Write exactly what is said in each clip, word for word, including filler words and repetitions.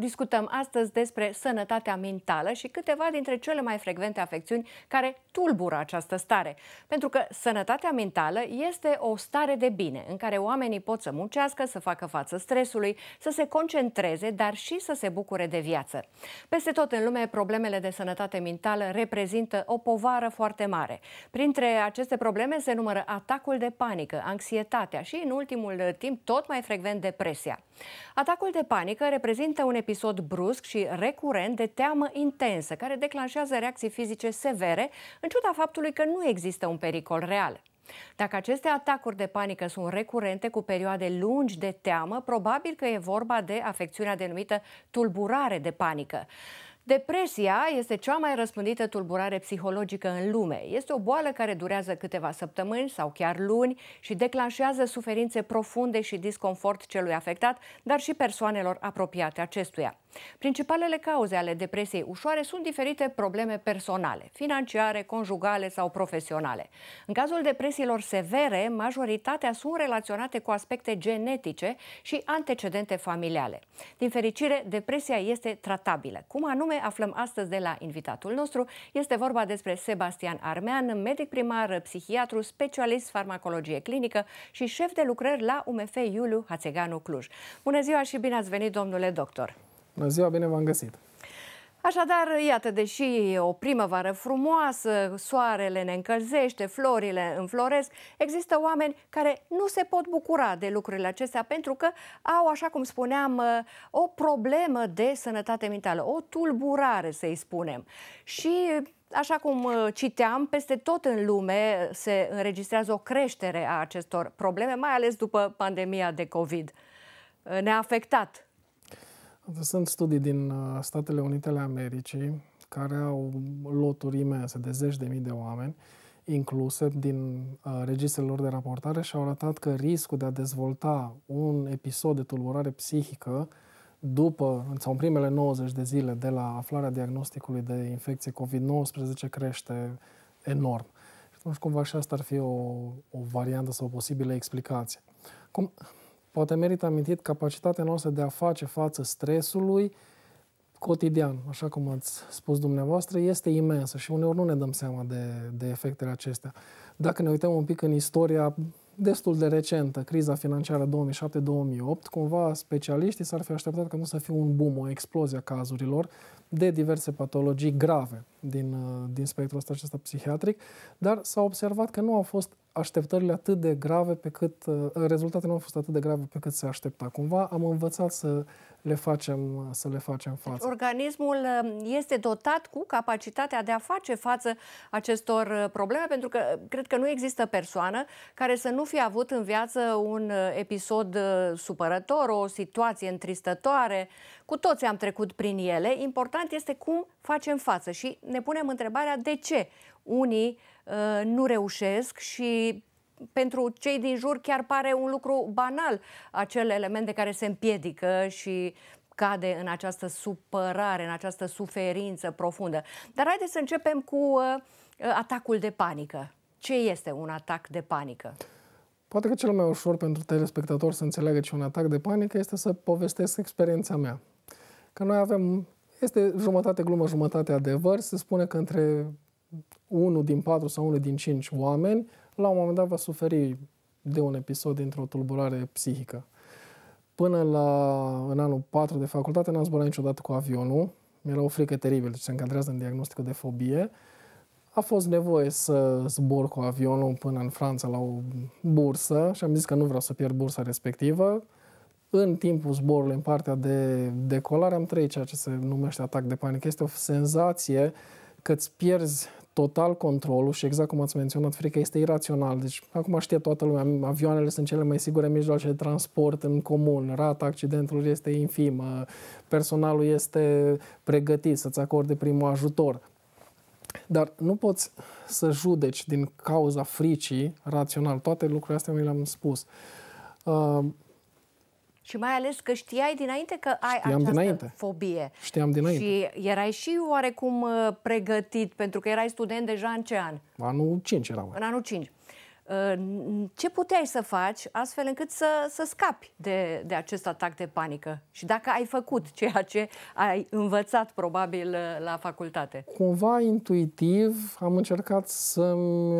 Discutăm astăzi despre sănătatea mentală și câteva dintre cele mai frecvente afecțiuni care tulbură această stare. Pentru că sănătatea mentală este o stare de bine în care oamenii pot să muncească, să facă față stresului, să se concentreze, dar și să se bucure de viață. Peste tot în lume, problemele de sănătate mentală reprezintă o povară foarte mare. Printre aceste probleme se numără atacul de panică, anxietatea și, în ultimul timp, tot mai frecvent depresia. Atacul de panică reprezintă un episod brusc și recurent de teamă intensă, care declanșează reacții fizice severe, în ciuda faptului că nu există un pericol real. Dacă aceste atacuri de panică sunt recurente cu perioade lungi de teamă, probabil că e vorba de afecțiunea denumită tulburare de panică. Depresia este cea mai răspândită tulburare psihologică în lume. Este o boală care durează câteva săptămâni sau chiar luni și declanșează suferințe profunde și disconfort celui afectat, dar și persoanelor apropiate acestuia. Principalele cauze ale depresiei ușoare sunt diferite probleme personale, financiare, conjugale sau profesionale. În cazul depresiilor severe, majoritatea sunt relaționate cu aspecte genetice și antecedente familiale. Din fericire, depresia este tratabilă. Cum anume aflăm astăzi de la invitatul nostru. Este vorba despre Sebastian Armean, medic primar, psihiatru, specialist farmacologie clinică și șef de lucrări la U M F Iuliu Hațeganu Cluj. Bună ziua și bine ați venit, domnule doctor! Bună ziua, bine v-am găsit! Așadar, iată, deși o primăvară frumoasă, soarele ne încălzește, florile înfloresc, există oameni care nu se pot bucura de lucrurile acestea pentru că au, așa cum spuneam, o problemă de sănătate mentală, o tulburare, să-i spunem. Și, așa cum citeam, peste tot în lume se înregistrează o creștere a acestor probleme, mai ales după pandemia de COVID. Ne-a afectat. Sunt studii din Statele Unite ale Americii care au loturi imense de zeci de mii de oameni incluse din uh, registrele lor de raportare și au arătat că riscul de a dezvolta un episod de tulburare psihică după sau în primele nouăzeci de zile de la aflarea diagnosticului de infecție COVID nouăsprezece crește enorm. Și atunci cumva și asta ar fi o, o variantă sau o posibilă explicație. Cum... Poate merită amintit capacitatea noastră de a face față stresului cotidian, așa cum ați spus dumneavoastră, este imensă și uneori nu ne dăm seama de, de efectele acestea. Dacă ne uităm un pic în istoria destul de recentă, criza financiară două mii șapte două mii opt, cumva specialiștii s-ar fi așteptat că nu să fie un boom, o explozie a cazurilor de diverse patologii grave din, din spectrul ăsta acesta psihiatric, dar s-a observat că nu au fost așteptările atât de grave pe cât, rezultatele nu au fost atât de grave pe cât se aștepta. Cumva am învățat să le facem, să le facem față. Organismul este dotat cu capacitatea de a face față acestor probleme, pentru că cred că nu există persoană care să nu fi avut în viață un episod supărător, o situație întristătoare. Cu toți am trecut prin ele. Important este cum facem față și ne punem întrebarea de ce unii uh, nu reușesc și pentru cei din jur chiar pare un lucru banal acel element de care se împiedică și cade în această supărare, în această suferință profundă. Dar haideți să începem cu uh, atacul de panică. Ce este un atac de panică? Poate că cel mai ușor pentru telespectatori să înțeleagă ce un atac de panică este să povestesc experiența mea. Că noi avem, este jumătate glumă, jumătate adevăr, se spune că între unul din patru sau unul din cinci oameni la un moment dat va suferi de un episod dintr-o tulburare psihică. Până la, în anul patru de facultate n-am zburat niciodată cu avionul, mi-era o frică teribilă, deci se încadrează în diagnosticul de fobie. A fost nevoie să zbor cu avionul până în Franța la o bursă și am zis că nu vreau să pierd bursa respectivă. În timpul zborului, în partea de decolare, am trăit ceea ce se numește atac de panică. Este o senzație că îți pierzi total controlul și, exact cum ați menționat, frica este irațional. Deci, acum știe toată lumea, avioanele sunt cele mai sigure mijloace de transport în comun, rata accidentelor este infimă, personalul este pregătit să-ți acorde primul ajutor. Dar nu poți să judeci din cauza fricii rațional. Toate lucrurile astea mi le-am spus. Uh, și mai ales că știai dinainte că ai această dinainte. fobie. Știam dinainte. Și erai și oarecum pregătit, pentru că erai student deja în ce an? Anul cinci eram. În anul cinci. ce puteai să faci astfel încât să, să scapi de, de acest atac de panică? Și dacă ai făcut ceea ce ai învățat probabil la facultate? Cumva intuitiv am încercat să-mi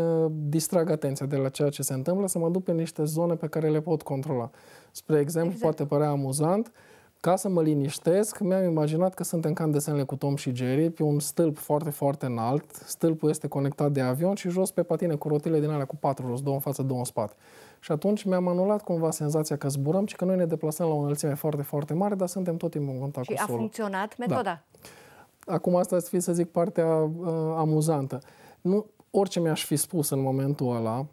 distrag atenția de la ceea ce se întâmplă, să mă duc pe niște zone pe care le pot controla. Spre exemplu, exact. Poate părea amuzant, ca să mă liniștesc, mi-am imaginat că suntem ca în desenele cu Tom și Jerry, pe un stâlp foarte, foarte înalt. Stâlpul este conectat de avion și jos pe patine cu rotile din alea cu patru roți, două în față, două în spate. Și atunci mi-am anulat cumva senzația că zburăm și că noi ne deplasăm la o înălțime foarte, foarte mare, dar suntem tot timpul în contact și cu solul. Și a funcționat metoda? Da. Acum asta ar fi, să zic, partea uh, amuzantă. Nu orice mi-aș fi spus în momentul ăla,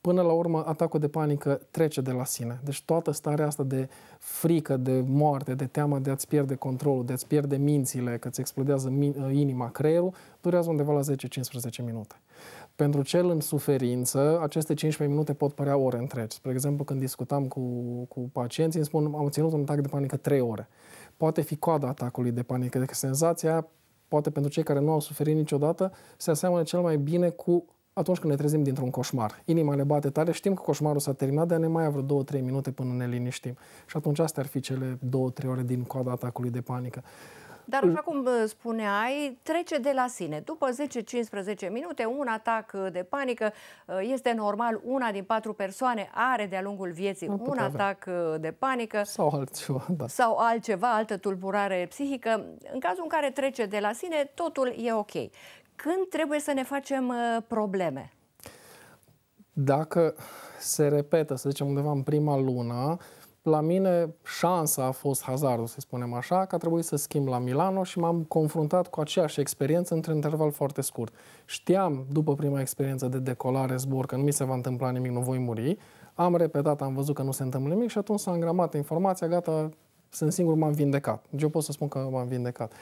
până la urmă, atacul de panică trece de la sine. Deci toată starea asta de frică, de moarte, de teamă de a-ți pierde controlul, de a-ți pierde mințile, că îți explodează inima, creierul, durează undeva la zece-cincisprezece minute. Pentru cel în suferință, aceste cincisprezece minute pot părea ore întregi. Spre exemplu, când discutam cu, cu pacienții, îmi spun, am ținut un atac de panică trei ore. Poate fi coada atacului de panică, deci senzația, poate pentru cei care nu au suferit niciodată, se aseamănă cel mai bine cu atunci când ne trezim dintr-un coșmar. Inima ne bate tare, știm că coșmarul s-a terminat, dar ne mai avem vreo două-trei minute până ne liniștim. Și atunci astea ar fi cele două-trei ore din coada atacului de panică. Dar, așa cum spuneai, trece de la sine. După zece-cincisprezece minute, un atac de panică este normal. Una din patru persoane are de-a lungul vieții un atac de panică. Sau altceva, da. Sau altceva, altă tulburare psihică. În cazul în care trece de la sine, totul e ok. Când trebuie să ne facem uh, probleme? Dacă se repetă, să zicem, undeva în prima lună, la mine șansa a fost, hazardul, să spunem așa, că a trebuit să schimb la Milano și m-am confruntat cu aceeași experiență într-un interval foarte scurt. Știam, după prima experiență de decolare, zbor, că nu mi se va întâmpla nimic, nu voi muri. Am repetat, am văzut că nu se întâmplă nimic și atunci s-a îngramat informația, gata, sunt singur, m-am vindecat. Eu pot să spun că m-am vindecat.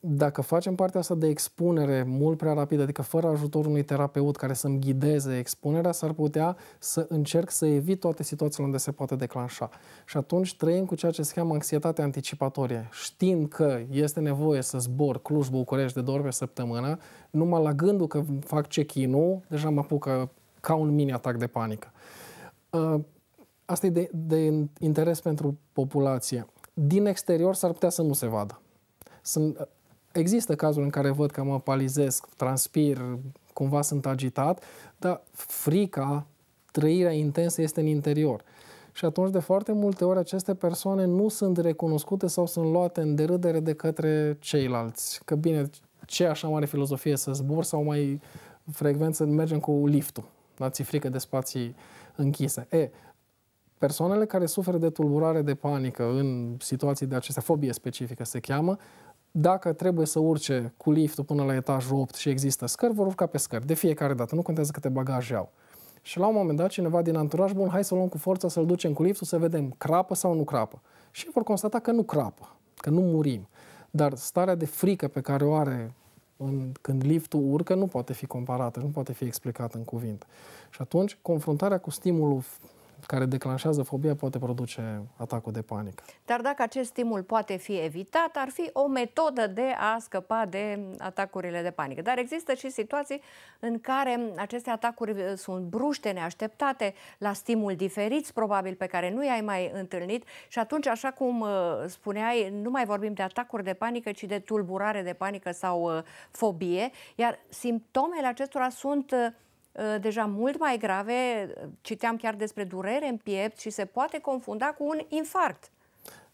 Dacă facem partea asta de expunere mult prea rapidă, adică fără ajutorul unui terapeut care să-mi ghideze expunerea, s-ar putea să încerc să evit toate situațiile unde se poate declanșa. Și atunci trăim cu ceea ce se cheamă anxietate anticipatorie. Știind că este nevoie să zbor Cluj-București de două ori pe săptămână, numai la gândul că fac check-in-ul, deja mă apucă ca un mini-atac de panică. Asta e de, de interes pentru populație. Din exterior s-ar putea să nu se vadă. Sunt, există cazuri în care văd că mă palizesc, transpir, cumva sunt agitat, dar frica, trăirea intensă este în interior. Și atunci, de foarte multe ori, aceste persoane nu sunt recunoscute sau sunt luate în derâdere de către ceilalți. Că bine, ce așa mare filozofie să zbor sau mai frecvent să mergem cu liftul, da, ți-e frică de spații închise. E, persoanele care suferă de tulburare de panică în situații de acestea, fobie specifică se cheamă, dacă trebuie să urce cu liftul până la etajul opt și există scări, vor urca pe scări. De fiecare dată, nu contează câte bagaje au. Și la un moment dat cineva din anturaj, bun, hai să luăm cu forța, să-l ducem cu liftul, să vedem crapă sau nu crapă. Și vor constata că nu crapă, că nu murim. Dar starea de frică pe care o are în, când liftul urcă nu poate fi comparată, nu poate fi explicată în cuvinte. Și atunci, confruntarea cu stimulul care declanșează fobia poate produce atacul de panică. Dar dacă acest stimul poate fi evitat, ar fi o metodă de a scăpa de atacurile de panică. Dar există și situații în care aceste atacuri sunt bruște, neașteptate, la stimul diferiți, probabil, pe care nu i-ai mai întâlnit. Și atunci, așa cum spuneai, nu mai vorbim de atacuri de panică, ci de tulburare de panică sau fobie. Iar simptomele acestora sunt deja mult mai grave, citeam chiar despre durere în piept și se poate confunda cu un infarct.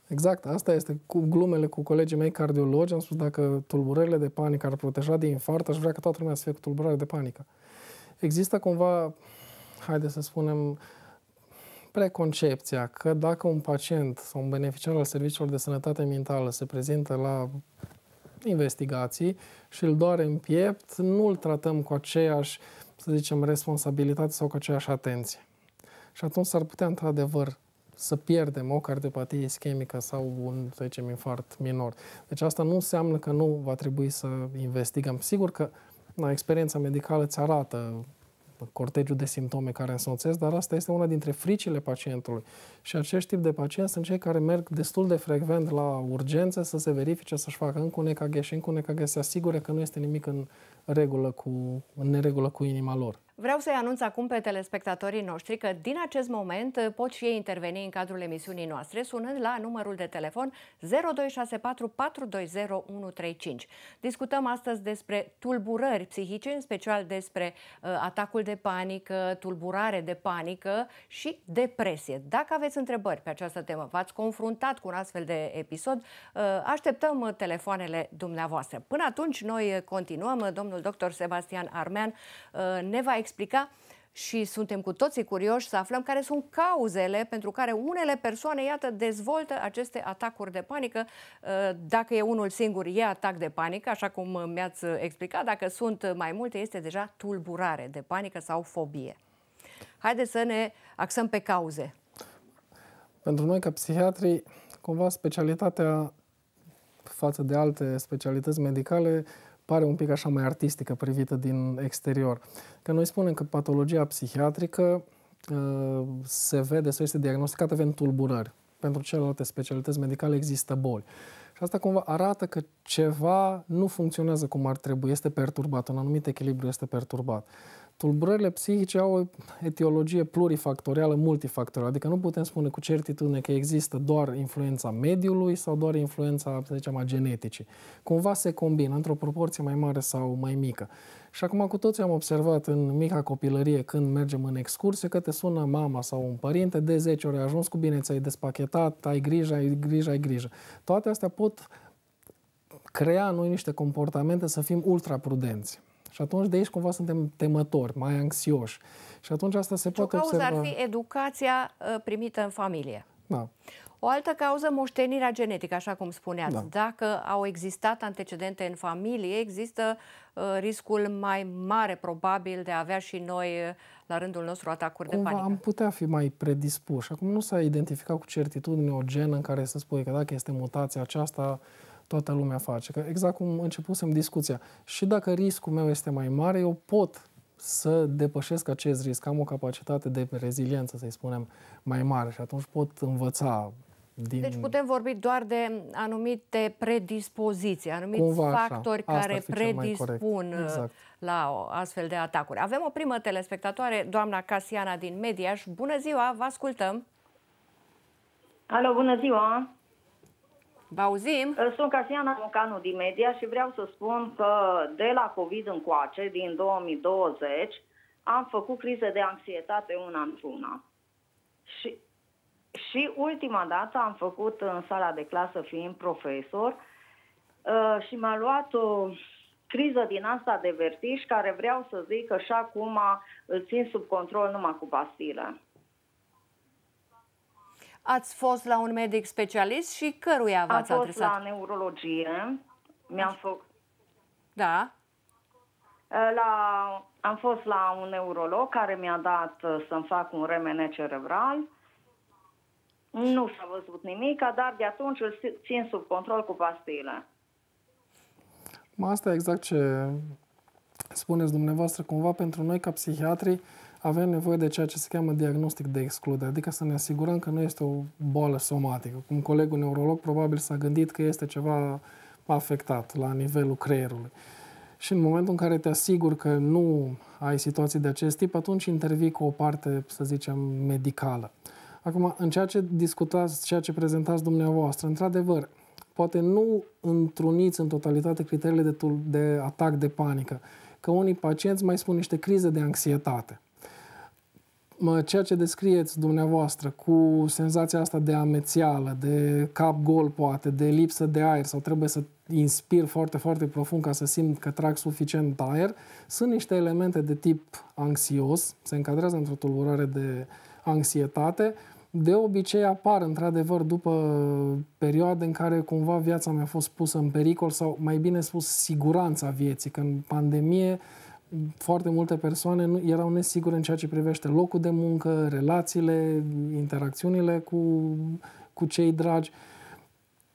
Exact, asta este cu glumele cu colegii mei cardiologi. Am spus, dacă tulburările de panică ar proteja de infarct, aș vrea ca toată lumea să fie cu tulburare de panică. Există cumva, haide să spunem, preconcepția că dacă un pacient sau un beneficiar al serviciilor de sănătate mentală se prezintă la investigații și îl doare în piept, nu îl tratăm cu aceeași, să zicem, responsabilitate sau cu aceeași atenție. Și atunci s-ar putea, într-adevăr, să pierdem o cardiopatie ischemică sau un, să zicem, infart minor. Deci asta nu înseamnă că nu va trebui să investigăm. Sigur că na, experiența medicală îți arată cortegiul de simptome care însoțesc, dar asta este una dintre fricile pacientului. Și acest tip de pacienți sunt cei care merg destul de frecvent la urgențe să se verifice, să-și facă încă un E K G și încă un E K G, se asigure că nu este nimic în regulă cu, în neregulă cu inima lor. Vreau să-i anunț acum pe telespectatorii noștri că din acest moment pot și ei interveni în cadrul emisiunii noastre sunând la numărul de telefon zero doi șase patru, patru doi zero, unu trei cinci. Discutăm astăzi despre tulburări psihice, în special despre uh, atacul de panică, tulburare de panică și depresie. Dacă aveți întrebări pe această temă, v-ați confruntat cu un astfel de episod, uh, așteptăm telefoanele dumneavoastră. Până atunci, noi continuăm. Domnul doctor Sebastian Armean uh, ne va explica și suntem cu toții curioși să aflăm care sunt cauzele pentru care unele persoane, iată, dezvoltă aceste atacuri de panică. Dacă e unul singur, e atac de panică, așa cum mi-ați explicat. Dacă sunt mai multe, este deja tulburare de panică sau fobie. Haideți să ne axăm pe cauze. Pentru noi, ca psihiatri, cumva specialitatea față de alte specialități medicale pare un pic așa mai artistică, privită din exterior. Că noi spunem că patologia psihiatrică uh, se vede sau este diagnosticată în tulburări. Pentru celelalte specialități medicale există boli. Și asta cumva arată că ceva nu funcționează cum ar trebui, este perturbat, un anumit echilibru este perturbat. Tulburările psihice au o etiologie plurifactorială, multifactorială, adică nu putem spune cu certitudine că există doar influența mediului sau doar influența, să zicem, a geneticii. Cumva se combină într-o proporție mai mare sau mai mică. Și acum cu toții am observat în mica copilărie, când mergem în excursie, că te sună mama sau un părinte, de zece ori ai ajuns cu bine, ți-ai despachetat, ai grijă, ai grijă, ai grijă. Toate astea pot crea noi niște comportamente să fim ultra prudenți. Și atunci de aici cumva suntem temători, mai anxioși. Și atunci asta se poate observa. O cauză ar fi educația primită în familie. Da. O altă cauză, moștenirea genetică, așa cum spuneați. Da. Dacă au existat antecedente în familie, există uh, riscul mai mare, probabil, de a avea și noi, la rândul nostru, atacuri cumva de panică. Am putea fi mai predispuși. Acum nu s-a identificat cu certitudine o genă în care să spui că dacă este mutația aceasta, toată lumea face. Că exact cum începusem discuția. Și dacă riscul meu este mai mare, eu pot să depășesc acest risc. Am o capacitate de reziliență, să-i spunem, mai mare și atunci pot învăța din... Deci putem vorbi doar de anumite predispoziții, anumite cumva factori care predispun exact la astfel de atacuri. Avem o primă telespectatoare, doamna Casiana din Mediaș. Bună ziua, vă ascultăm! Alo, bună ziua! Vă auzim? Sunt Casiana Mocanu din Media și vreau să spun că de la COVID încoace, din două mii douăzeci, am făcut crize de anxietate una în una. Și, și ultima dată am făcut în sala de clasă, fiind profesor, și m-a luat o criză din asta de vertij, care vreau să zic că și acum îl țin sub control numai cu pastile. Ați fost la un medic specialist și căruia v-ați adresat? Am fost la neurologie. Mi-am făcut... Da. La... Am fost la un neurolog care mi-a dat să-mi fac un R M N cerebral. Nu s-a văzut nimic, dar de atunci îl țin sub control cu pastile. Asta e exact ce spuneți dumneavoastră. Cumva pentru noi, ca psihiatri, avem nevoie de ceea ce se cheamă diagnostic de excludere, adică să ne asigurăm că nu este o boală somatică. Cum colegul neurolog probabil s-a gândit că este ceva afectat la nivelul creierului. Și în momentul în care te asiguri că nu ai situații de acest tip, atunci intervii cu o parte, să zicem, medicală. Acum, în ceea ce discutați, ceea ce prezentați dumneavoastră, într-adevăr, poate nu întruniți în totalitate criteriile de, de atac de panică, că unii pacienți mai spun niște crize de anxietate. Ceea ce descrieți dumneavoastră cu senzația asta de amețeală, de cap gol poate, de lipsă de aer sau trebuie să inspir foarte, foarte profund ca să simt că trag suficient aer, sunt niște elemente de tip anxios, se încadrează într-o tulburare de anxietate. De obicei apar, într-adevăr, după perioade în care cumva viața mea a fost pusă în pericol sau, mai bine spus, siguranța vieții, că în pandemie foarte multe persoane nu, erau nesigure în ceea ce privește locul de muncă, relațiile, interacțiunile cu, cu cei dragi.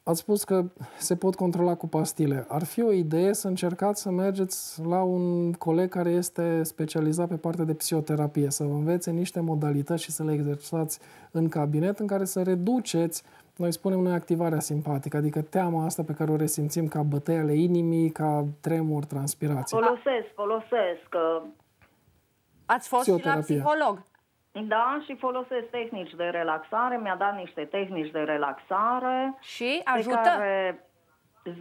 Ați spus că se pot controla cu pastile. Ar fi o idee să încercați să mergeți la un coleg care este specializat pe partea de psihoterapie, să vă învețe niște modalități și să le exersați în cabinet în care să reduceți, noi spunem noi, activarea simpatică, adică teama asta pe care o resimțim ca bătăi ale inimii, ca tremur, transpirație. Folosesc, folosesc. Ați fost și la psiholog? Da, și folosesc tehnici de relaxare. Mi-a dat niște tehnici de relaxare. Și ajută? Pe care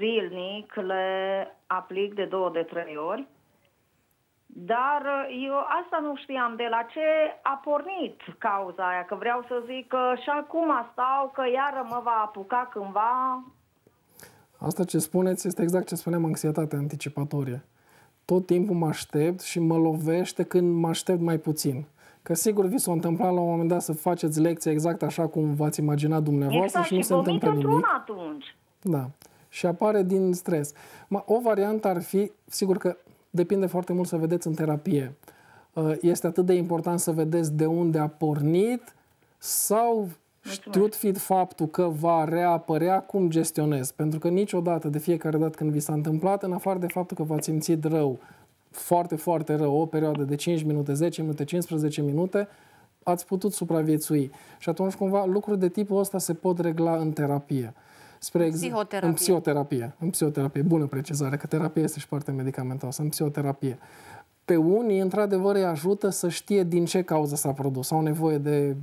zilnic le aplic de două, de trei ori. Dar eu asta nu știam de la ce a pornit cauza aia. Că vreau să zic că și acum stau, că iară mă va apuca cândva. Asta ce spuneți este exact ce spuneam, anxietatea anticipatorie. Tot timpul mă aștept și mă lovește când mă aștept mai puțin. Că sigur vi s-o întâmpla la un moment dat să faceți lecția exact așa cum v-ați imaginat dumneavoastră exact, și nu se întâmplă nimic. Atunci. Da. Și apare din stres. O variantă ar fi, sigur că depinde foarte mult să vedeți în terapie. Este atât de important să vedeți de unde a pornit sau știut fiind faptul că va reapărea, cum gestionez. Pentru că niciodată, de fiecare dată când vi s-a întâmplat, în afară de faptul că v-ați simțit rău, foarte, foarte rău, o perioadă de cinci minute, zece minute, cincisprezece minute, ați putut supraviețui. Și atunci, cumva, lucruri de tipul ăsta se pot regla în terapie. Spre exemplu, în psihoterapie. În psihoterapie. Bună precizare, că terapie este și partea medicamentoasă, în psihoterapie. Pe unii, într-adevăr, îi ajută să știe din ce cauză s-a produs. Au nevoie de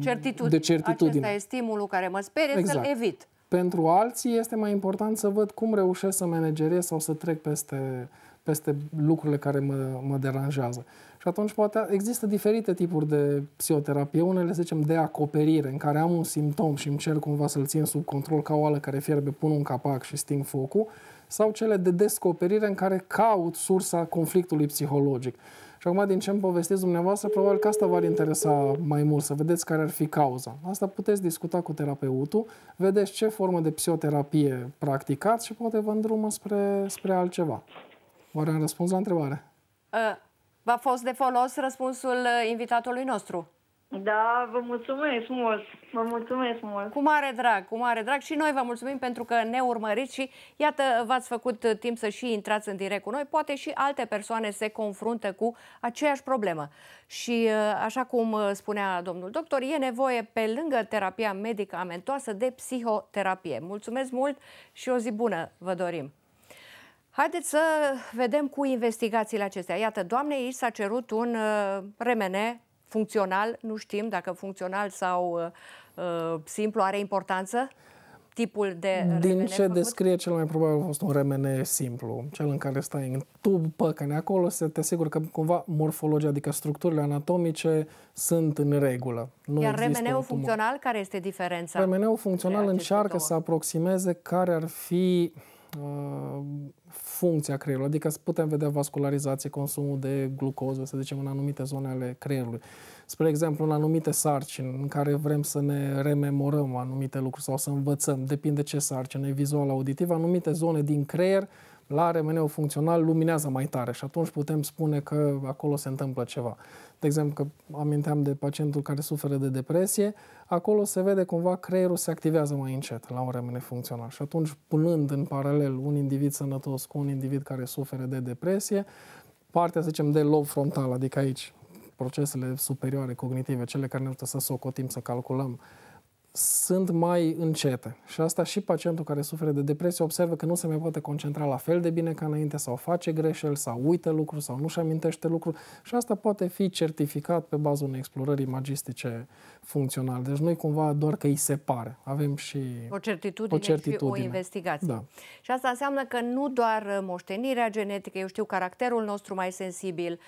certitudine. De certitudine. Acesta e stimulul care mă sperie, exact. Să-l evit. Pentru alții este mai important să văd cum reușesc să managerez sau să trec peste, peste lucrurile care mă, mă deranjează. Și atunci poate există diferite tipuri de psihoterapie. Unele, să zicem, de acoperire, în care am un simptom și încerc cumva să-l țin sub control, ca o oală care fierbe, pun un capac și sting focul. Sau cele de descoperire, în care caut sursa conflictului psihologic. Și acum, din ce îmi povestiți dumneavoastră, probabil că asta v-ar interesa mai mult, să vedeți care ar fi cauza. Asta puteți discuta cu terapeutul, vedeți ce formă de psihoterapie practicați și poate vă îndrumă spre, spre altceva. Oare am răspuns la întrebare? V-a fost de folos răspunsul invitatului nostru? Da, vă mulțumesc mult, vă mulțumesc mult. Cu mare drag, cu mare drag și noi vă mulțumim pentru că ne urmăriți și iată v-ați făcut timp să și intrați în direct cu noi. Poate și alte persoane se confruntă cu aceeași problemă și așa cum spunea domnul doctor, e nevoie pe lângă terapia medicamentoasă de psihoterapie. Mulțumesc mult și o zi bună vă dorim! Haideți să vedem cu investigațiile acestea. Iată, doamnei i s-a cerut un R M N funcțional, nu știm dacă funcțional sau uh, simplu are importanță, tipul de R M N. Din ce făcut? Descrie, cel mai probabil a fost un R M N simplu, cel în care stai în tub, păcăne acolo, să te asigur că cumva morfologia, adică structurile anatomice, sunt în regulă. Nu Iar R M N-ul funcțional, care este diferența? R M N-ul funcțional încearcă două. să aproximeze care ar fi funcția creierului, adică putem vedea vascularizație, consumul de glucoză, să zicem, în anumite zone ale creierului. Spre exemplu, în anumite sarcini în care vrem să ne rememorăm anumite lucruri sau să învățăm, depinde ce sarcină, e vizual-auditiv, anumite zone din creier, la R M N-ul funcțional luminează mai tare și atunci putem spune că acolo se întâmplă ceva. De exemplu, că aminteam de pacientul care suferă de depresie, acolo se vede cumva creierul se activează mai încet la un R M N funcțional și atunci, punând în paralel un individ sănătos cu un individ care suferă de depresie, partea, să zicem, de lob frontal, adică aici, procesele superioare cognitive, cele care ne ajută să socotim, să calculăm, sunt mai încete. Și asta și pacientul care suferă de depresie observă că nu se mai poate concentra la fel de bine ca înainte, sau face greșeli, sau uită lucruri, sau nu-și amintește lucruri. Și asta poate fi certificat pe baza unei explorări imagistice funcționale. Deci nu-i cumva doar că îi se pare. Avem și o certitudine, o certitudine. Și o investigație. Da. Și asta înseamnă că nu doar moștenirea genetică, eu știu, caracterul nostru mai sensibil,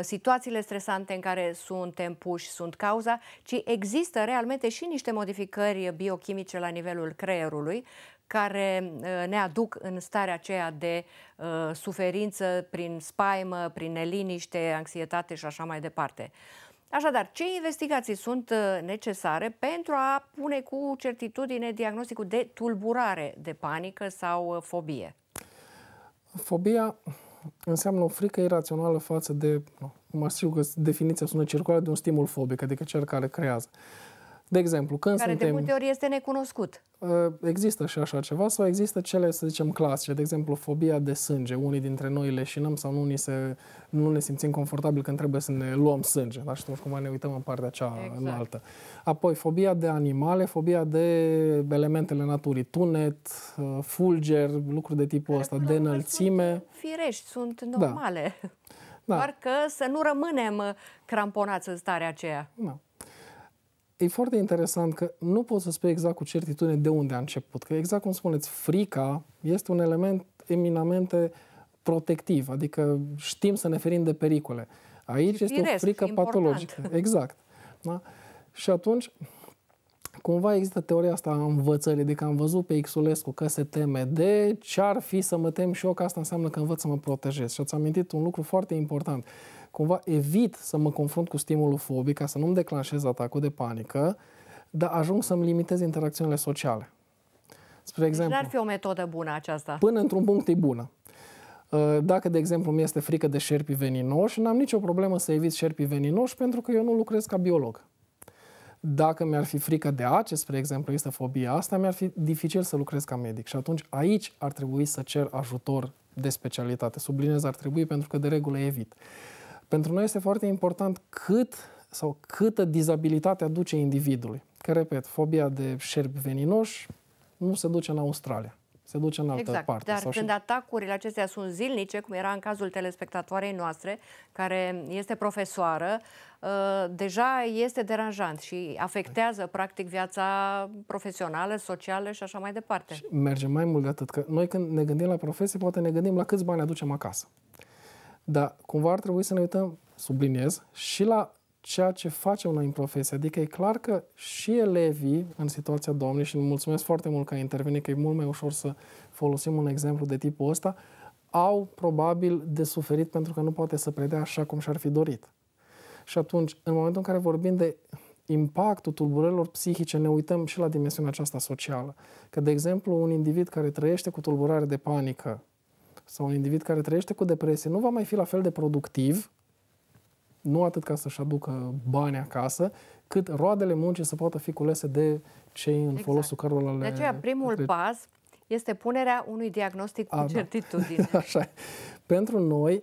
situațiile stresante în care suntem puși sunt cauza, ci există realmente și niște modificări biochimice la nivelul creierului care ne aduc în starea aceea de uh, suferință prin spaimă, prin neliniște, anxietate și așa mai departe. Așadar, ce investigații sunt necesare pentru a pune cu certitudine diagnosticul de tulburare de panică sau fobie? Fobia înseamnă o frică irațională față de, cum ar știu că definiția sună circulară, de un stimul fobic, adică cel care creează. De exemplu, când care suntem, de multe ori este necunoscut. Există și așa ceva sau există cele, să zicem, clasice. De exemplu, fobia de sânge. Unii dintre noi leșinăm sau nu, ni se, nu ne simțim confortabil când trebuie să ne luăm sânge. Dar și atunci cumva ne uităm în partea cea exact. înaltă. Apoi, fobia de animale, fobia de elementele naturii. Tunet, fulger, lucruri de tipul care ăsta, de înălțime. Sunt firești, sunt normale. Da. Da. Doar că să nu rămânem cramponați în starea aceea. Da. E foarte interesant că nu pot să spui exact cu certitudine de unde a început. Că exact cum spuneți, frica este un element eminamente protectiv, adică știm să ne ferim de pericole. Aici este o frică patologică. Exact. Da? Și atunci, cumva există teoria asta a învățării, adică am văzut pe Xulescu că se teme de ce ar fi să mă tem și eu, că asta înseamnă că învăț să mă protejez. Și ați amintit un lucru foarte important. Cumva evit să mă confrunt cu stimulul fobic ca să nu-mi declanșez atacul de panică, dar ajung să-mi limitez interacțiunile sociale. Spre exemplu, deci n-ar fi o metodă bună aceasta. Până într-un punct e bună. Dacă, de exemplu, mi este frică de șerpii veninoși, n-am nicio problemă să evit șerpii veninoși pentru că eu nu lucrez ca biolog. Dacă mi-ar fi frică de ace, spre exemplu, este fobia asta, mi-ar fi dificil să lucrez ca medic. Și atunci aici ar trebui să cer ajutor de specialitate. Subliniez ar trebui pentru că de regulă evit. Pentru noi este foarte important cât sau câtă dizabilitate aduce individului. Că, repet, fobia de șerpi veninoși nu se duce în Australia. Se duce în altă exact, parte. Dar sau când și... atacurile acestea sunt zilnice, cum era în cazul telespectatoarei noastre, care este profesoară, deja este deranjant și afectează practic viața profesională, socială și așa mai departe. Și merge mai mult de atât, că noi când ne gândim la profesie, poate ne gândim la câți bani aducem acasă. Dar cumva ar trebui să ne uităm, subliniez, și la ceea ce facem noi în profesie. Adică e clar că și elevii în situația Doamnei, și îmi mulțumesc foarte mult că a intervenit, că e mult mai ușor să folosim un exemplu de tipul ăsta, au probabil de suferit pentru că nu poate să predea așa cum și-ar fi dorit. Și atunci, în momentul în care vorbim de impactul tulburărilor psihice, ne uităm și la dimensiunea aceasta socială. Că, de exemplu, un individ care trăiește cu tulburare de panică sau un individ care trăiește cu depresie nu va mai fi la fel de productiv, nu atât ca să-și aducă bani acasă, cât roadele muncii să poată fi culese de cei în exact. Folosul cărora le... De aceea, primul le... pas este punerea unui diagnostic cu A, certitudine. Da. Așa. Pentru noi,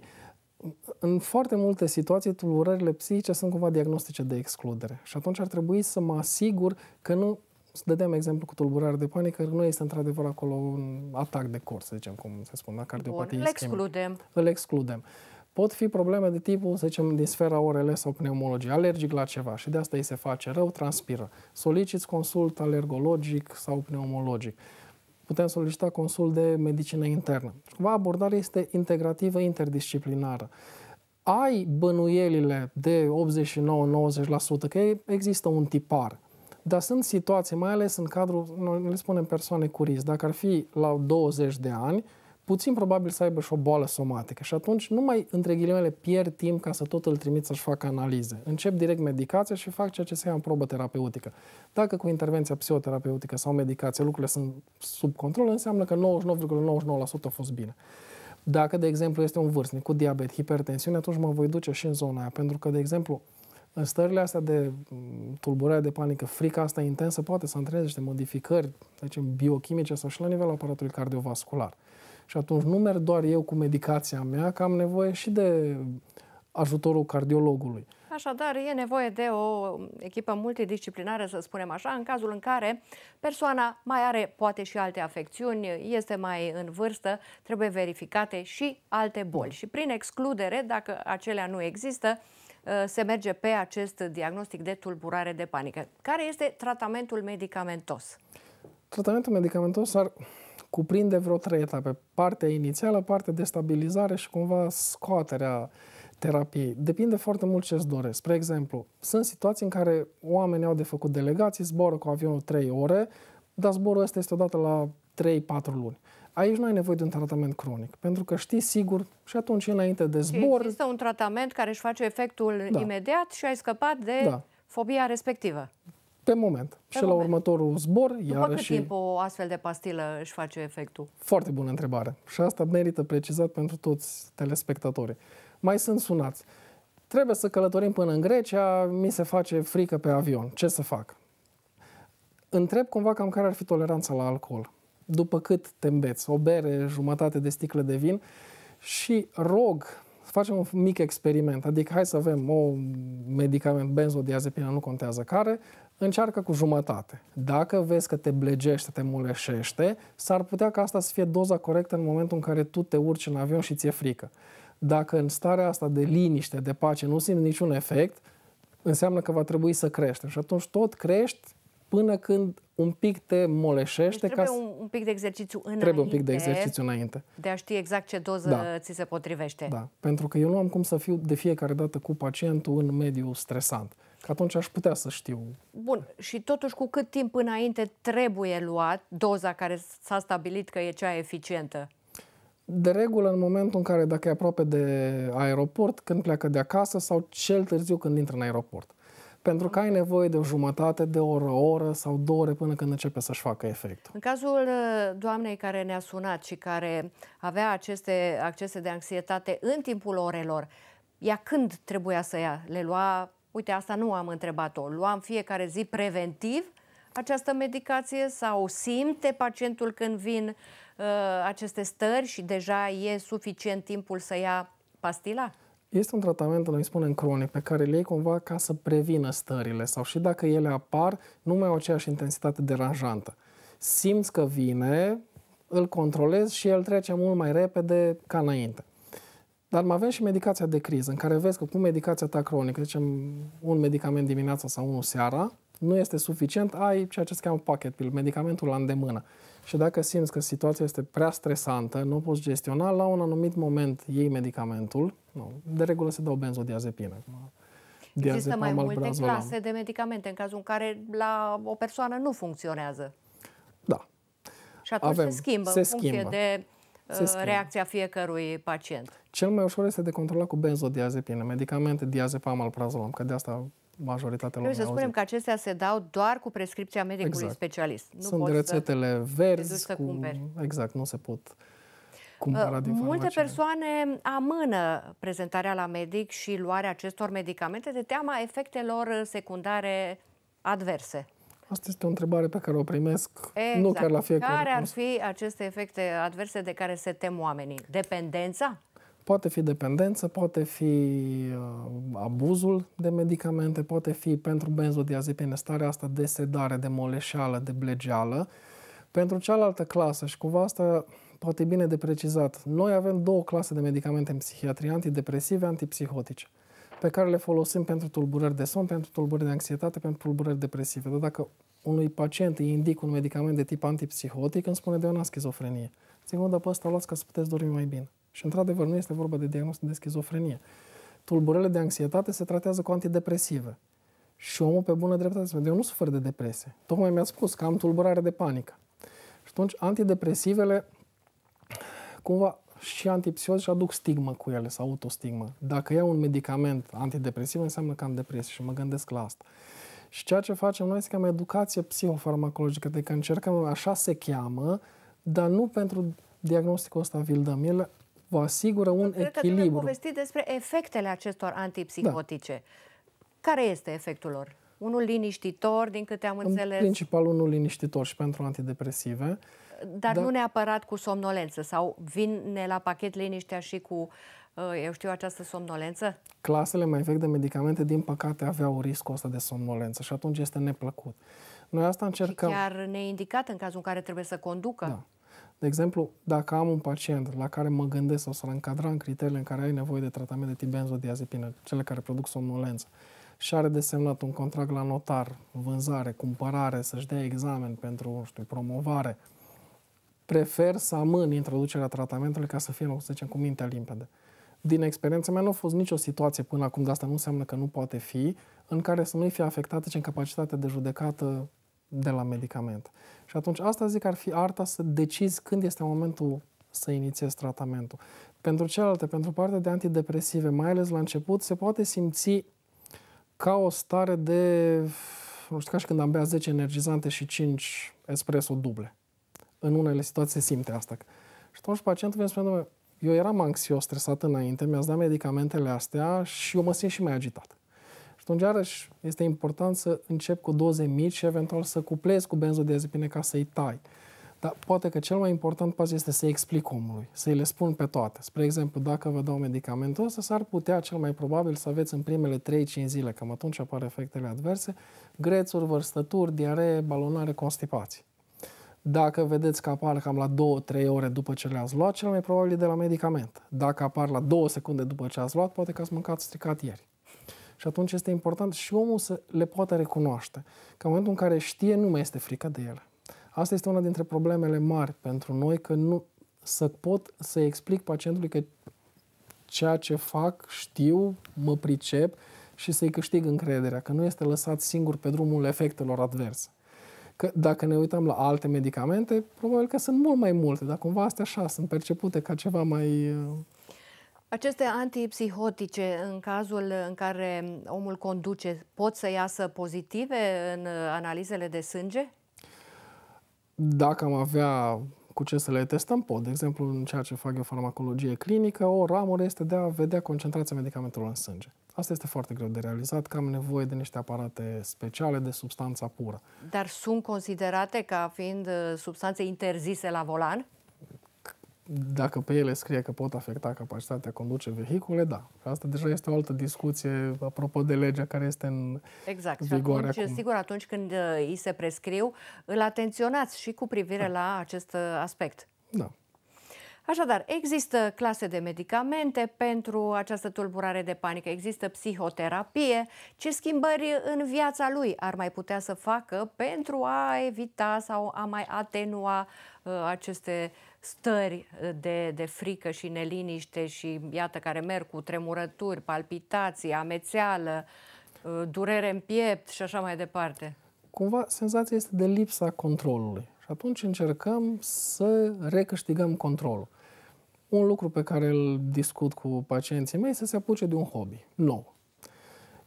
în foarte multe situații, tulburările psihice sunt cumva diagnostice de excludere. Și atunci ar trebui să mă asigur că nu... Să dădeam exemplu cu tulburare de panică, nu este într-adevăr acolo un atac de cor, să zicem, cum se spune, la cardiopatie. Bun, îl excludem. Îl excludem. Pot fi probleme de tipul, să zicem, din sfera O R L sau pneumologie, alergic la ceva și de asta îi se face rău, transpiră. Soliciți consult alergologic sau pneumologic. Putem solicita consult de medicină internă. Cumva abordarea este integrativă, interdisciplinară. Ai bănuielile de optzeci și nouă la nouăzeci la sută, că există un tipar. Dar sunt situații, mai ales în cadrul, noi le spunem persoane cu risc, dacă ar fi la douăzeci de ani, puțin probabil să aibă și o boală somatică. Și atunci nu mai, între ghilimele, pierd timp ca să tot îl trimit să-și facă analize. Încep direct medicația și fac ceea ce se ia în probă terapeutică. Dacă cu intervenția psihoterapeutică sau medicație lucrurile sunt sub control, înseamnă că nouăzeci și nouă virgulă nouăzeci și nouă la sută a fost bine. Dacă, de exemplu, este un vârstnic cu diabet, hipertensiune, atunci mă voi duce și în zona aia. Pentru că, de exemplu, în stările astea de tulburare de panică, frica asta intensă poate să antreneze niște modificări, să zicem, biochimice sau și la nivelul aparatului cardiovascular. Și atunci nu merg doar eu cu medicația mea, că am nevoie și de ajutorul cardiologului. Așadar, e nevoie de o echipă multidisciplinară, să spunem așa, în cazul în care persoana mai are poate și alte afecțiuni, este mai în vârstă, trebuie verificate și alte boli. Și prin excludere, dacă acelea nu există, se merge pe acest diagnostic de tulburare de panică. Care este tratamentul medicamentos? Tratamentul medicamentos ar cuprinde vreo trei etape. Partea inițială, partea de stabilizare și cumva scoaterea terapiei. Depinde foarte mult ce-ți doresc. Spre exemplu, sunt situații în care oamenii au de făcut delegații, zboră cu avionul trei ore, dar zborul ăsta este odată la trei patru luni. Aici nu ai nevoie de un tratament cronic, pentru că știi sigur și atunci înainte de zbor... Există un tratament care își face efectul da. Imediat și ai scăpat de da. Fobia respectivă. Pe moment. Pe și moment. La următorul zbor... După cât și... timp o astfel de pastilă își face efectul? Foarte bună întrebare. Și asta merită precizat pentru toți telespectatorii. Mai sunt sunați. Trebuie să călătorim până în Grecia, mi se face frică pe avion. Ce să fac? Întreb cumva cam care ar fi toleranța la alcool. După cât te îmbeți, o bere, jumătate de sticlă de vin și rog, facem un mic experiment, adică hai să avem un medicament, benzodiazepină, nu contează care, încearcă cu jumătate. Dacă vezi că te blegește, te muleșește, s-ar putea ca asta să fie doza corectă în momentul în care tu te urci în avion și ți-e frică. Dacă în starea asta de liniște, de pace, nu simți niciun efect, înseamnă că va trebui să creștem. Și atunci tot crești până când un pic te moleșește. Deci ca trebuie un pic de exercițiu înainte. Trebuie un pic de exercițiu înainte. De a ști exact ce doză da. ți se potrivește. Da. Pentru că eu nu am cum să fiu de fiecare dată cu pacientul în mediu stresant. Că atunci aș putea să știu. Bun. Și totuși cu cât timp înainte trebuie luat doza care s-a stabilit că e cea eficientă? De regulă, în momentul în care, dacă e aproape de aeroport, când pleacă de acasă sau cel târziu când intră în aeroport. Pentru că ai nevoie de o jumătate de oră, o oră sau două ore până când începe să-și facă efectul. În cazul doamnei care ne-a sunat și care avea aceste accese de anxietate în timpul orelor, ea când trebuia să ia? Le lua, uite, asta nu am întrebat-o, luam fiecare zi preventiv această medicație sau simte pacientul când vin uh, aceste stări și deja e suficient timpul să ia pastila? Este un tratament, noi spunem, cronic, pe care îl iei cumva ca să prevină stările sau și dacă ele apar, nu mai au aceeași intensitate deranjantă. Simți că vine, îl controlezi și el trece mult mai repede ca înainte. Dar mai avem și medicația de criză, în care vezi că cu medicația ta cronică, zicem un medicament dimineața sau unul seara, nu este suficient, ai ceea ce se cheamă pachet pill, medicamentul la îndemână. Și dacă simți că situația este prea stresantă, nu o poți gestiona, la un anumit moment iei medicamentul. Nu, de regulă se dau benzodiazepină. Există mai multe clase de medicamente în cazul în care la o persoană nu funcționează. Da. Și atunci Avem, se schimbă se în funcție schimbă. de uh, reacția fiecărui pacient. Cel mai ușor este de controlat cu benzodiazepină, medicamente diazepam, alprazolam, că de asta majoritatea Trebuie să spunem auzit. că acestea se dau doar cu prescripția medicului exact. specialist. Nu Sunt poți rețetele verzi. Să cu... Exact, nu se pot cumpăra uh, din Multe farmacie. persoane amână prezentarea la medic și luarea acestor medicamente de teama efectelor secundare adverse. Asta este o întrebare pe care o primesc exact. nu chiar la fiecare. Care ar fi aceste efecte adverse de care se tem oamenii? Dependența? Poate fi dependență, poate fi uh, abuzul de medicamente, poate fi pentru benzodiazepine starea asta de sedare, de moleșeală, de blegeală. Pentru cealaltă clasă, și cumva asta poate bine de precizat, noi avem două clase de medicamente în psihiatrie, antidepresive, antipsihotice, pe care le folosim pentru tulburări de somn, pentru tulburări de anxietate, pentru tulburări depresive. Dar dacă unui pacient îi indic un medicament de tip antipsihotic, îmi spune de una schizofrenie. Ținând după asta, luați ca să puteți dormi mai bine. Și, într-adevăr, nu este vorba de diagnostic de schizofrenie. Tulburările de anxietate se tratează cu antidepresive. Și omul, pe bună dreptate, spune, eu nu sufer de depresie. Tocmai mi-a spus că am tulburare de panică. Și atunci, antidepresivele, cumva, și antipsihotice aduc stigmă cu ele, sau autostigmă. Dacă iau un medicament antidepresiv, înseamnă că am depresie și mă gândesc la asta. Și ceea ce facem noi este cam educație psihofarmacologică, de că încercăm, așa se cheamă, dar nu pentru diagnosticul ăsta vi-l dăm. Ele vă asigură un echilibru. Cred că trebuie povestit despre efectele acestor antipsihotice. Da. Care este efectul lor? Unul liniștitor, din câte am înțeles? În principal unul liniștitor și pentru antidepresive. Dar, dar nu neapărat cu somnolență sau vine la pachet liniștea și cu, eu știu, această somnolență? Clasele mai vechi de medicamente, din păcate, aveau riscul ăsta de somnolență și atunci este neplăcut. Noi asta încercăm. Și chiar neindicat în cazul în care trebuie să conducă. Da. De exemplu, dacă am un pacient la care mă gândesc sau să-l încadra în criteriile în care ai nevoie de tratament de tip benzodiazepină, cele care produc somnolență, și are desemnat un contract la notar, vânzare, cumpărare, să-și dea examen pentru, nu știu, promovare, prefer să amân introducerea tratamentului ca să fie, să zicem, cu mintea limpede. Din experiența mea nu a fost nicio situație până acum, de asta nu înseamnă că nu poate fi, în care să nu-i fie afectată ce incapacitatea de judecată de la medicament. Și atunci asta zic că ar fi arta să decizi când este momentul să inițiezi tratamentul. Pentru celelalte, pentru partea de antidepresive, mai ales la început, se poate simți ca o stare de, nu știu, ca și când am bea zece energizante și cinci espresso duble. În unele situații se simte asta. Și atunci pacientul vine și spune, eu eram anxios, stresat înainte, mi-ați dat medicamentele astea și eu mă simt și mai agitat. Atunci, iarăși, este important să încep cu doze mici și eventual să cuplezi cu benzodiazepine ca să-i tai. Dar poate că cel mai important pas este să-i explic omului, să-i le spun pe toate. Spre exemplu, dacă vă dau medicamentul ăsta, s-ar putea cel mai probabil să aveți în primele trei cinci zile, cam atunci apar efectele adverse, grețuri, vărstături, diaree, balonare, constipații. Dacă vedeți că apar cam la două trei ore după ce le-ați luat, cel mai probabil e de la medicament. Dacă apar la două secunde după ce ați luat, poate că ați mâncat stricat ieri. Și atunci este important și omul să le poată recunoaște. Că în momentul în care știe, nu mai este frică de ele. Asta este una dintre problemele mari pentru noi, că nu să pot să explic pacientului că ceea ce fac, știu, mă pricep și să-i câștig încrederea, că nu este lăsat singur pe drumul efectelor adverse. Că dacă ne uităm la alte medicamente, probabil că sunt mult mai multe, dar cumva astea așa sunt percepute ca ceva mai... Aceste antipsihotice, în cazul în care omul conduce, pot să iasă pozitive în analizele de sânge? Dacă am avea cu ce să le testăm, pot. De exemplu, în ceea ce fac eu farmacologie clinică, o ramură este de a vedea concentrația medicamentelor în sânge. Asta este foarte greu de realizat, că am nevoie de niște aparate speciale de substanța pură. Dar sunt considerate ca fiind substanțe interzise la volan? Dacă pe ele scrie că pot afecta capacitatea conduce vehicule, da. Asta deja este o altă discuție apropo de legea care este în exact. vigoare atunci, acum. Sigur, atunci când îi se prescriu, îl atenționați și cu privire da. la acest aspect. Da. Așadar, există clase de medicamente pentru această tulburare de panică, există psihoterapie. Ce schimbări în viața lui ar mai putea să facă pentru a evita sau a mai atenua uh, aceste stări de, de frică și neliniște și, iată, care merg cu tremurături, palpitații, amețeală, uh, durere în piept și așa mai departe? Cumva senzația este de lipsa controlului și atunci încercăm să recâștigăm controlul. Un lucru pe care îl discut cu pacienții mei, să se apuce de un hobby nou.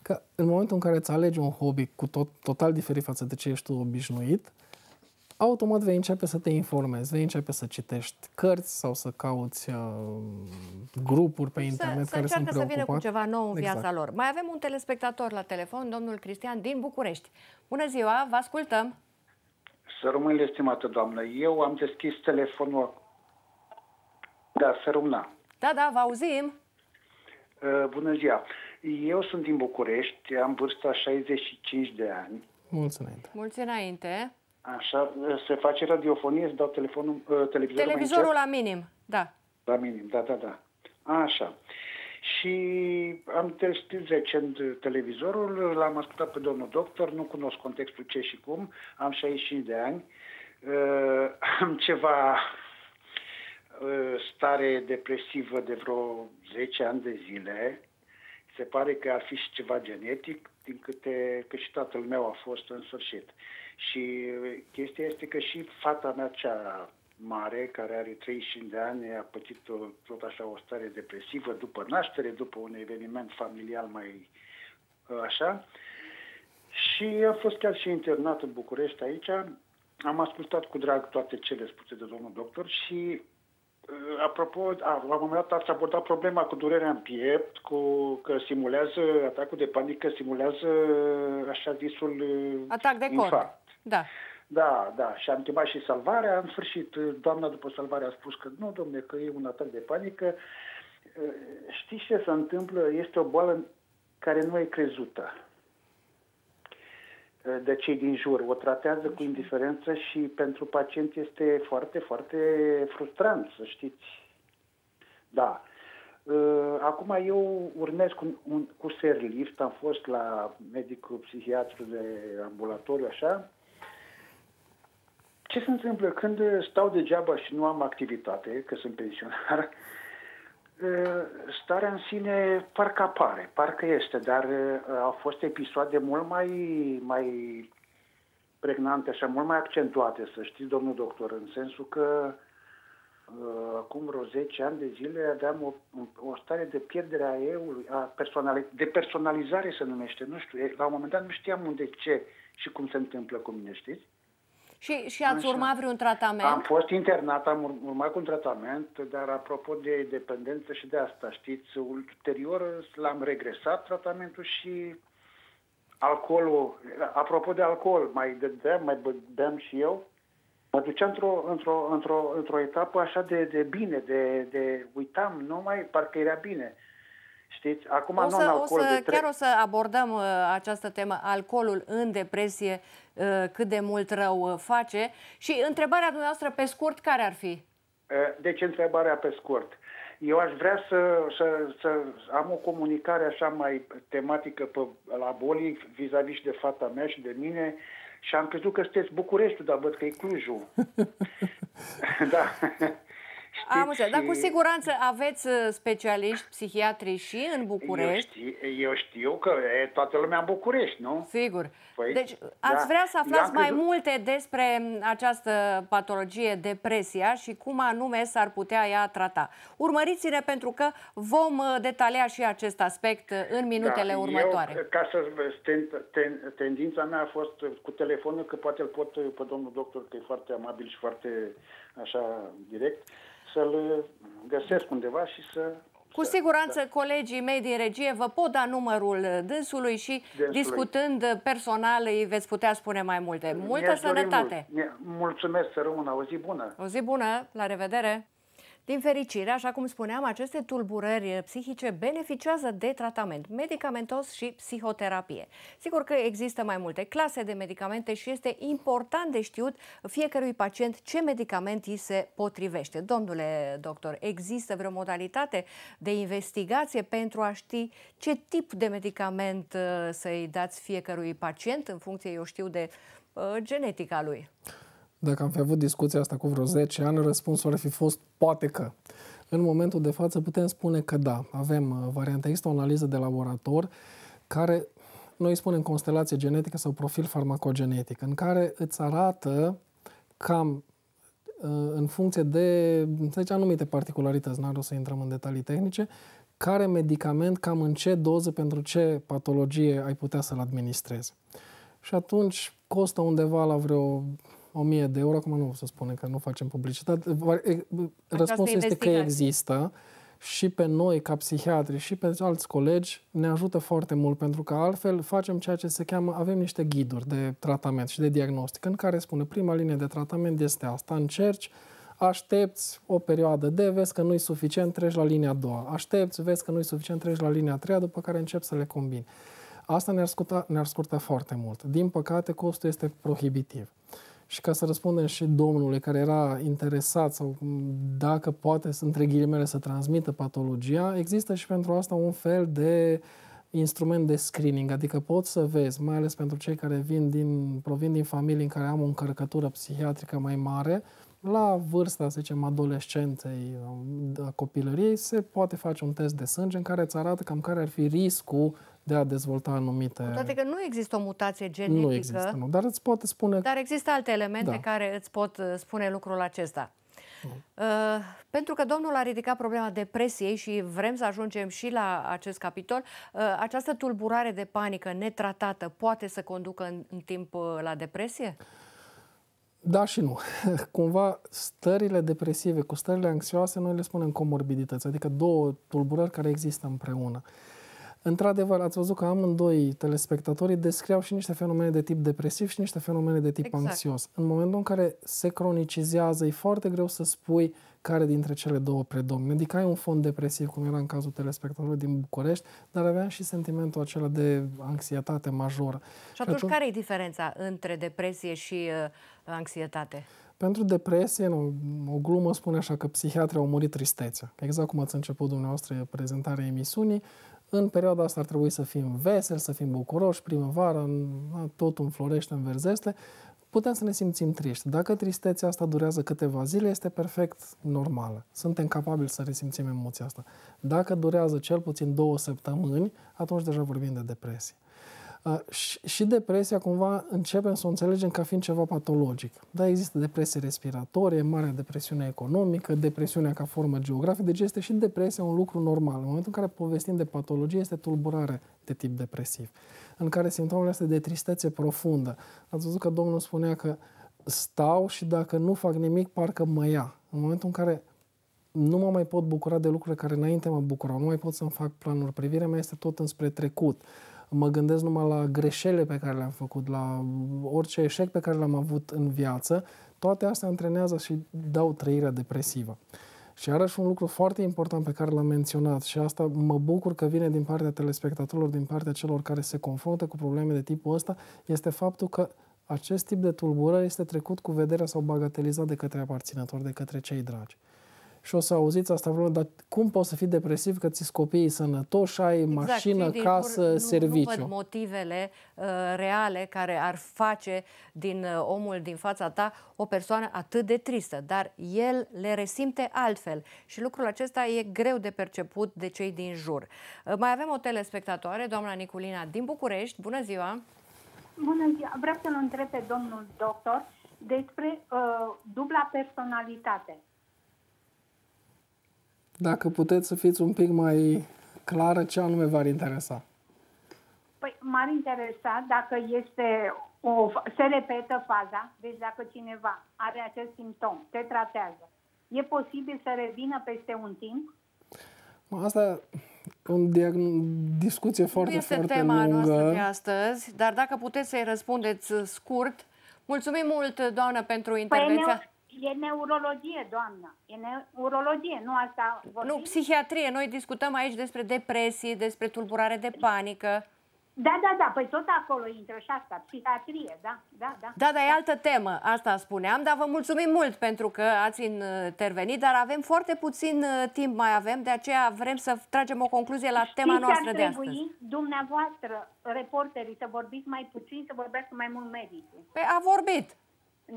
Că în momentul în care îți alegi un hobby cu tot, total diferit față de ce ești tu obișnuit, automat vei începe să te informezi, vei începe să citești cărți sau să cauți uh, grupuri pe internet să, care să sunt preocupați. Să vină cu ceva nou în exact. viața lor. Mai avem un telespectator la telefon, domnul Cristian din București. Bună ziua, vă ascultăm! Să rămâne, estimată doamnă, eu am deschis telefonul. Da, să rămână. Da, da, vă auzim. Bună ziua. Eu sunt din București, am vârsta șaizeci și cinci de ani. Mulți înainte. Mulți înainte. Așa, se face radiofonie, îți dau telefonul, televizorul Televizorul la minim, da. La minim, da, da, da. Așa. Și am testat recent televizorul, l-am ascultat pe domnul doctor, nu cunosc contextul ce și cum, am șaizeci și cinci de ani, uh, am ceva uh, stare depresivă de vreo zece ani de zile, se pare că ar fi și ceva genetic, din câte că și tatăl meu a fost în sfârșit. Și chestia este că și fata mea cea mare, care are treizeci și cinci de ani, a pățit o, tot așa o stare depresivă după naștere, după un eveniment familial mai așa. Și a fost chiar și internat în București aici. Am ascultat cu drag toate cele spuse de domnul doctor și, apropo, a, la un moment dat ați abordat problema cu durerea în piept, cu că simulează atacul de panică, simulează așa zisul atac de cor. Da. Da, da, și am întrebat și salvarea, în sfârșit, doamna după salvare a spus că nu, domne, că e un atac de panică. Știți ce se întâmplă? Este o boală care nu e crezută de cei din jur. O tratează cu indiferență și pentru pacient este foarte, foarte frustrant, să știți. Da. Acum eu urmez cu, un, cu serlift, am fost la medicul psihiatru de ambulatoriu, așa. Ce se întâmplă când stau degeaba și nu am activitate, că sunt pensionar, starea în sine parcă apare, parcă este, dar au fost episoade mult mai, mai pregnante, așa, mult mai accentuate, să știți, domnul doctor, în sensul că acum vreo zece ani de zile aveam o, o stare de pierdere a eu, a personali de personalizare se numește, nu știu, la un moment dat nu știam unde, ce și cum se întâmplă cu mine, știți? Și, și ați Așa. urmat vreun tratament? Am fost internat, am urmat cu un tratament, dar apropo de dependență și de asta, știți, ulterior l-am regresat tratamentul și alcoolul, apropo de alcool, mai dădeam, mai beam și eu, mă duceam într-o într-o, într-o, într-o etapă așa de, de bine, de, de uitam, nu mai, parcă era bine. Știți? Acum o să, nu o să, de chiar o să abordăm uh, această temă, alcoolul în depresie, uh, cât de mult rău uh, face. Și întrebarea dumneavoastră pe scurt, care ar fi? Uh, deci întrebarea pe scurt. Eu aș vrea să, să, să am o comunicare așa mai tematică pe, la bolii vis-a-vis -vis de fata mea și de mine. Și am crezut că sunteți Bucureștiul, dar văd că e Clujul. Da. Am înțeles, dar cu siguranță aveți specialiști, psihiatri și în București. Eu știu, eu știu că e, toată lumea în București, nu? Sigur. Păi, deci ați da. vrea să aflați mai crezut... multe despre această patologie, depresia, și cum anume s-ar putea ea trata. Urmăriți-ne, pentru că vom detalia și acest aspect în minutele da, următoare. Eu, ca să, ten, ten, tendința mea a fost cu telefonul, că poate îl pot pe domnul doctor, că e foarte amabil și foarte așa direct, să-l găsesc undeva și să... Cu siguranță da. colegii mei din regie vă pot da numărul dânsului și dânsului. discutând personal îi veți putea spune mai multe. Multă sănătate! Mult. Mulțumesc, să rămână! O zi bună! O zi bună! La revedere! Din fericire, așa cum spuneam, aceste tulburări psihice beneficiază de tratament medicamentos și psihoterapie. Sigur că există mai multe clase de medicamente și este important de știut fiecărui pacient ce medicament îi se potrivește. Domnule doctor, există vreo modalitate de investigație pentru a ști ce tip de medicament să-i dați fiecărui pacient în funcție, eu știu, de uh, genetica lui? Dacă am fi avut discuția asta cu vreo zece ani, răspunsul ar fi fost poate că. În momentul de față putem spune că da, avem variante. Există o analiză de laborator care noi spunem constelație genetică sau profil farmacogenetic, în care îți arată cam în funcție de, să zicem, anumite particularități, n-ar o să intrăm în detalii tehnice, care medicament, cam în ce doză, pentru ce patologie ai putea să-l administrezi. Și atunci costă undeva la vreo o mie de euro, acum nu o să spune că nu facem publicitate. Răspunsul este că există și pe noi, ca psihiatri, și pe alți colegi, ne ajută foarte mult, pentru că altfel facem ceea ce se cheamă, avem niște ghiduri de tratament și de diagnostic, în care spune prima linie de tratament este asta, încerci, aștepți o perioadă de, vezi că nu-i suficient, treci la linia a doua, aștepți, vezi că nu-i suficient, treci la linia a treia, după care începi să le combini. Asta ne-ar scurta, ne-ar scurta foarte mult. Din păcate, costul este prohibitiv. Și ca să răspundem și domnului care era interesat sau dacă poate, între ghilimele, să transmită patologia, există și pentru asta un fel de instrument de screening, adică poți să vezi, mai ales pentru cei care vin din, provin din familii în care am o încărcătură psihiatrică mai mare, la vârsta, să zicem, adolescenței, a copilăriei, se poate face un test de sânge în care îți arată cam care ar fi riscul de a dezvolta anumite... Cu toate că nu există o mutație genetică. Nu există, nu, dar îți poate spune... Dar există alte elemente da. care îți pot spune lucrul acesta. Uh, pentru că domnul a ridicat problema depresiei și vrem să ajungem și la acest capitol, uh, această tulburare de panică netratată poate să conducă în, în timp uh, la depresie? Da și nu. Cumva stările depresive cu stările anxioase noi le spunem comorbidități, adică două tulburări care există împreună. Într-adevăr, ați văzut că amândoi telespectatorii descriau și niște fenomene de tip depresiv și niște fenomene de tip exact. anxios. În momentul în care se cronicizează, e foarte greu să spui care dintre cele două predomine. Adică ai un fond depresiv, cum era în cazul telespectatorului din București, dar aveam și sentimentul acela de anxietate majoră. Și atunci, atunci... care e diferența între depresie și uh, anxietate? Pentru depresie, nu, o glumă spune așa că psihiatrii au murit tristețea. Exact cum ați început dumneavoastră prezentarea emisiunii, în perioada asta ar trebui să fim veseli, să fim bucuroși, primăvara, totul înflorește, înverzește. Putem să ne simțim triști. Dacă tristețea asta durează câteva zile, este perfect normală. Suntem capabili să resimțim emoția asta. Dacă durează cel puțin două săptămâni, atunci deja vorbim de depresie. Și depresia cumva începem să o înțelegem ca fiind ceva patologic. Da, există depresie respiratorie, marea depresiune economică, depresiunea ca formă geografică, deci este și depresia un lucru normal. În momentul în care povestim de patologie, este tulburare de tip depresiv, în care simptomele astea de tristețe profundă. Ați văzut că domnul spunea că stau și dacă nu fac nimic, parcă mă ia. În momentul în care nu mă mai pot bucura de lucruri care înainte mă bucurau, nu mai pot să-mi fac planuri, privirea mea este tot înspre trecut. Mă gândesc numai la greșelile pe care le-am făcut, la orice eșec pe care l-am avut în viață. Toate astea antrenează și dau trăirea depresivă. Și iarăși un lucru foarte important pe care l-am menționat, și asta mă bucur că vine din partea telespectatorilor, din partea celor care se confruntă cu probleme de tipul ăsta, este faptul că acest tip de tulburări este trecut cu vederea sau bagatelizat de către aparținători, de către cei dragi. Și o să auziți asta vreodată, dar cum poți să fii depresiv că ți-s copiii sănătoși, ai exact, mașină, casă, nu, serviciu? Nu văd motivele uh, reale care ar face din uh, omul din fața ta o persoană atât de tristă, dar el le resimte altfel și lucrul acesta e greu de perceput de cei din jur. Uh, mai avem o telespectatoare, doamna Niculina din București. Bună ziua! Bună ziua! Vreau să-l întreb pe domnul doctor despre uh, dubla personalitate. Dacă puteți să fiți un pic mai clară, ce anume v-ar interesa? Păi, m-ar interesa dacă este o, se repetă faza, deci dacă cineva are acest simptom, se tratează, e posibil să revină peste un timp? Asta e o discuție foarte, este foarte tema lungă. Noastră de astăzi, dar dacă puteți să-i răspundeți scurt. Mulțumim mult, doamnă, pentru intervenția. Păi, e neurologie, doamnă. E neurologie, nu asta vorbim? Nu, psihiatrie. Noi discutăm aici despre depresie, despre tulburare de panică. Da, da, da. Păi tot acolo intră și asta. Psihiatrie, da, da, da. Da, dar e altă temă. Asta spuneam. Dar vă mulțumim mult pentru că ați intervenit, dar avem foarte puțin timp mai avem, de aceea vrem să tragem o concluzie la tema noastră de astăzi. Știți, dumneavoastră, reporterii, să vorbiți mai puțin, să vorbească mai mult medicii. Păi a vorbit.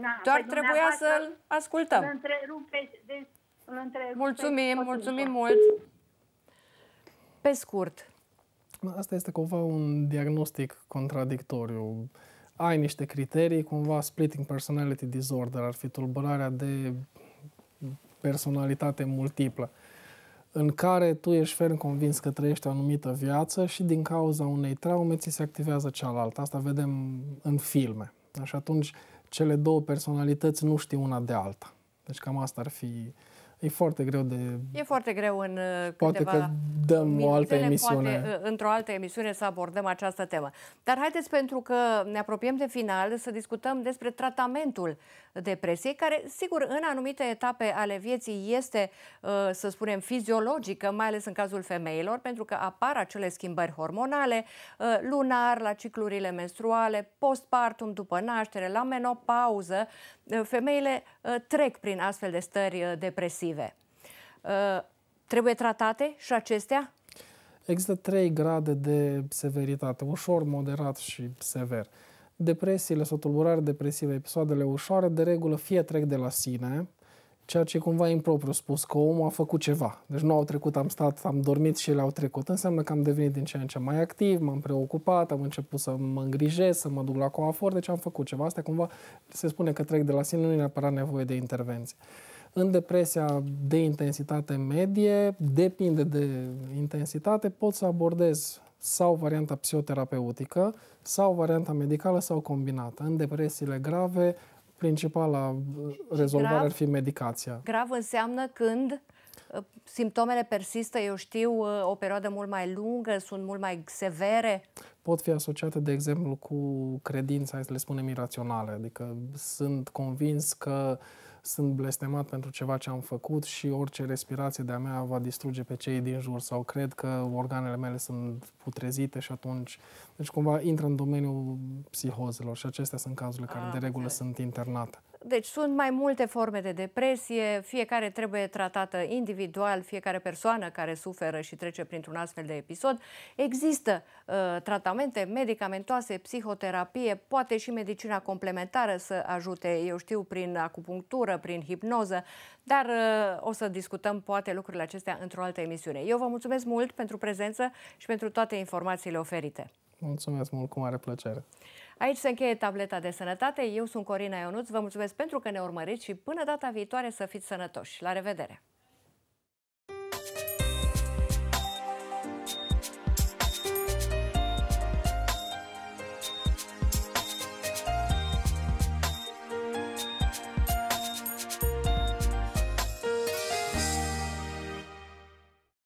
Na, doar trebuia să-l ascultăm. Întrerupe, deci, întrerupe, mulțumim, mulțumim mult. Pe scurt. Asta este cumva un diagnostic contradictoriu. Ai niște criterii, cumva splitting personality disorder, ar fi tulburarea de personalitate multiplă, în care tu ești ferm convins că trăiești o anumită viață și din cauza unei traume ți se activează cealaltă. Asta vedem în filme. Și atunci cele două personalități nu știu una de alta. Deci cam asta ar fi... E foarte greu de... E foarte greu în poate câteva că dăm o altă emisiune. Într-o altă emisiune să abordăm această temă. Dar haideți, pentru că ne apropiem de final, să discutăm despre tratamentul depresiei, care, sigur, în anumite etape ale vieții este, să spunem, fiziologică, mai ales în cazul femeilor, pentru că apar acele schimbări hormonale, lunar, la ciclurile menstruale, postpartum, după naștere, la menopauză. Femeile trec prin astfel de stări depresive. Uh, trebuie tratate și acestea? Există trei grade de severitate, ușor, moderat și sever. Depresiile sau tulburări depresive, episoadele ușoare, de regulă fie trec de la sine, ceea ce e cumva impropriu spus, că omul a făcut ceva. Deci nu au trecut, am stat, am dormit și le-au trecut. Înseamnă că am devenit din ce în ce mai activ, m-am preocupat, am început să mă îngrijesc, să mă duc la coafor, deci am făcut ceva. Asta cumva se spune că trec de la sine, nu e neapărat nevoie de intervenție. În depresia de intensitate medie, depinde de intensitate, pot să abordez sau varianta psihoterapeutică, sau varianta medicală, sau combinată. În depresiile grave, principala rezolvare grav, ar fi medicația. Grav înseamnă când simptomele persistă, eu știu, o perioadă mult mai lungă, sunt mult mai severe. Pot fi asociate, de exemplu, cu credințe, hai să le spunem, iraționale. Adică sunt convins că sunt blestemat pentru ceva ce am făcut și orice respirație de-a mea va distruge pe cei din jur, sau cred că organele mele sunt putrezite și atunci... Deci cumva intră în domeniul psihozelor și acestea sunt cazurile care de regulă sunt internate. Deci sunt mai multe forme de depresie, fiecare trebuie tratată individual, fiecare persoană care suferă și trece printr-un astfel de episod. Există uh, tratamente medicamentoase, psihoterapie, poate și medicina complementară să ajute, eu știu, prin acupunctură, prin hipnoză, dar uh, o să discutăm poate lucrurile acestea într-o altă emisiune. Eu vă mulțumesc mult pentru prezență și pentru toate informațiile oferite. Mulțumesc mult, cu mare plăcere. Aici se încheie Tableta de Sănătate. Eu sunt Corina Ionuț, vă mulțumesc pentru că ne urmăriți și până data viitoare să fiți sănătoși. La revedere!